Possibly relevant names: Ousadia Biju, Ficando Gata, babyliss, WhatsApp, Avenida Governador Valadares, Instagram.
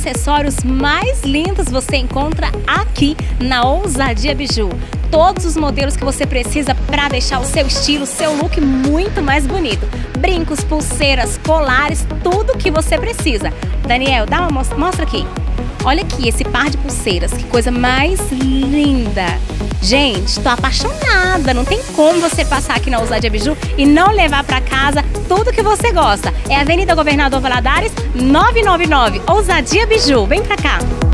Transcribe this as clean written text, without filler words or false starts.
acessórios mais lindos você encontra aqui na Ousadia Biju. Todos os modelos que você precisa para deixar o seu estilo, seu look muito mais bonito. Brincos, pulseiras, colares, tudo que você precisa. Daniel, dá uma mostra aqui. Olha aqui esse par de pulseiras, que coisa mais linda. Gente, tô apaixonada, não tem como você passar aqui na Ousadia Biju e não levar para casa tudo que você gosta. É Avenida Governador Valadares, 999, Ousadia Biju. Vem pra cá!